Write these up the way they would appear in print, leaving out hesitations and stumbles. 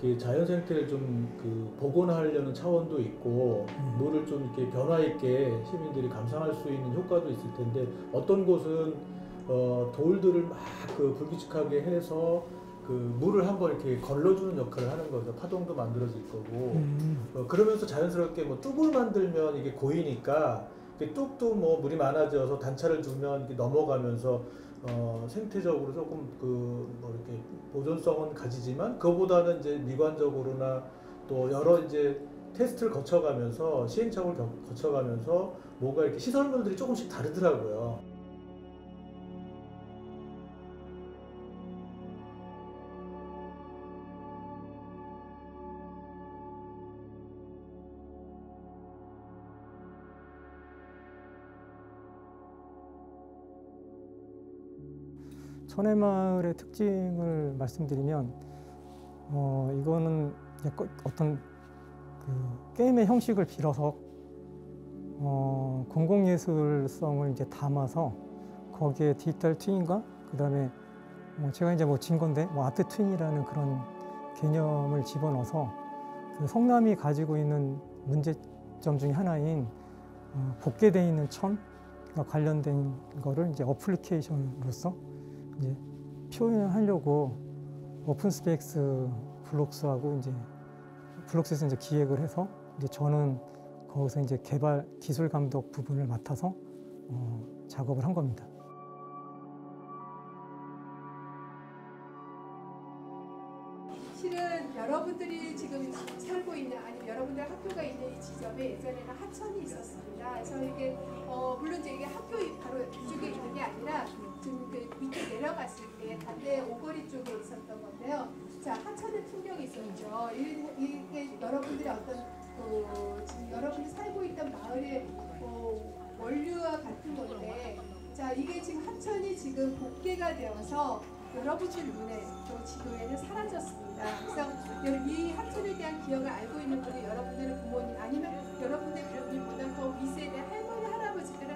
그 자연 생태를 좀 그 복원하려는 차원도 있고 물을 좀 이렇게 변화 있게 시민들이 감상할 수 있는 효과도 있을 텐데, 어떤 곳은 돌들을 막 그 불규칙하게 해서 그 물을 한번 이렇게 걸러주는 역할을 하는 거죠. 파동도 만들어질 거고 그러면서 자연스럽게 뭐 뚝을 만들면 이게 고이니까 뚝도 뭐 물이 많아져서 단차를 주면 이렇게 넘어가면서 생태적으로 조금 그 뭐 이렇게 보존성은 가지지만 그거보다는 이제 미관적으로나 또 여러 이제 테스트를 거쳐가면서 시행착오를 거쳐가면서 뭔가 이렇게 시설물들이 조금씩 다르더라고요. 천해마을의 특징을 말씀드리면 이거는 어떤 그 게임의 형식을 빌어서 공공예술성을 이제 담아서 거기에 디지털 트윈과 그다음에 제가 이제 뭐 진 건데 아트 트윈이라는 그런 개념을 집어넣어서 그 성남이 가지고 있는 문제점 중에 하나인 복개돼 있는 천과 관련된 거를 이제 어플리케이션으로서 이제 표현을 하려고 오픈 스펙스 블록스하고 이제 블록스에서 이제 기획을 해서 이제 저는 거기서 이제 개발 기술 감독 부분을 맡아서 작업을 한 겁니다. 실은 여러분들이 지금 살고 있는, 아니면 여러분들 학교가 있는 이 지점에 예전에는 하천이 있었습니다. 그래서 이게 물론 이제 이게 학교 바로 이쪽에 있는 게 아니라 지금 그 밑에 내려갔을 때 단대 오거리 쪽에 있었던 건데요. 자, 하천의 풍경이 있었죠. 이게 여러분들의 어떤 지금 여러분이 살고 있던 마을의 원류와 같은 건데, 자, 이게 지금 하천이 지금 복개가 되어서 여러분들 눈에 또 지도에는 사라졌습니다. 그래서 이 하천에 대한 기억을 알고 있는 분이 여러분들의 부모님, 아니면 여러분들의 부모님보다 더 윗세대 할머니, 할아버지들은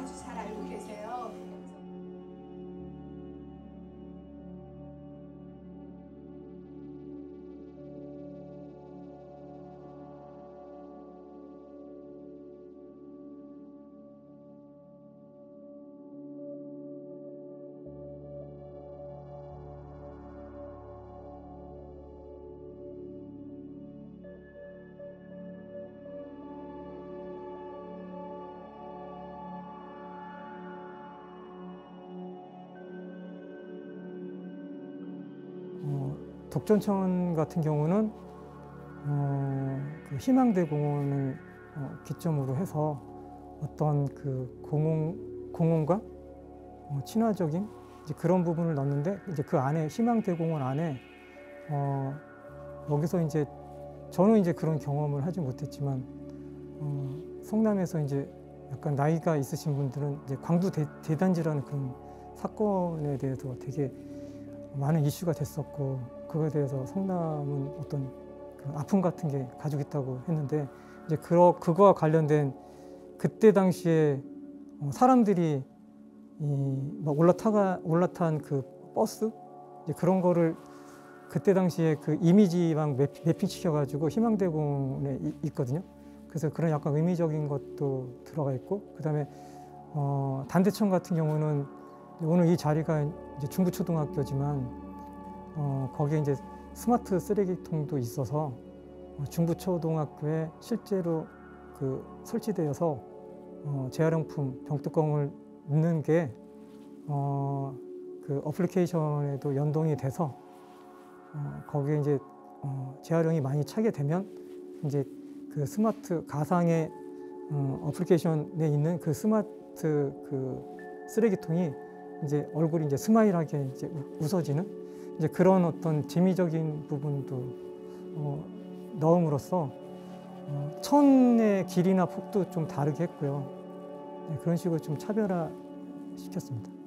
아주 잘 알고 계세요. 독전천 같은 경우는 그 희망대공원을 기점으로 해서 어떤 그 공원과 친화적인 이제 그런 부분을 넣는데, 이제 그 안에 희망대공원 안에 여기서 이제 저는 이제 그런 경험을 하지 못했지만 성남에서 이제 약간 나이가 있으신 분들은 이제 광두 대단지라는 그런 사건에 대해서 되게 많은 이슈가 됐었고, 그거에 대해서 성남은 어떤 아픔 같은 게 가지고 있다고 했는데, 이제 그거와 관련된 그때 당시에 사람들이 막 올라탄 그 버스 이제 그런 거를 그때 당시에 그 이미지만 매핑 시켜가지고 희망대공원에 있거든요. 그래서 그런 약간 의미적인 것도 들어가 있고, 그다음에 단대천 같은 경우는 오늘 이 자리가 이제 중부초등학교지만 거기에 이제 스마트 쓰레기통도 있어서 중부초등학교에 실제로 그 설치되어서 재활용품 병뚜껑을 넣는 게 그 어플리케이션에도 연동이 돼서 거기에 이제 재활용이 많이 차게 되면 이제 그 스마트 가상의 어플리케이션에 있는 그 스마트 그 쓰레기통이 이제 얼굴이 이제 스마일하게 이제 웃어지는 이제 그런 어떤 재미적인 부분도 넣음으로써 천의 길이나 폭도 좀 다르게 했고요. 네, 그런 식으로 좀 차별화 시켰습니다.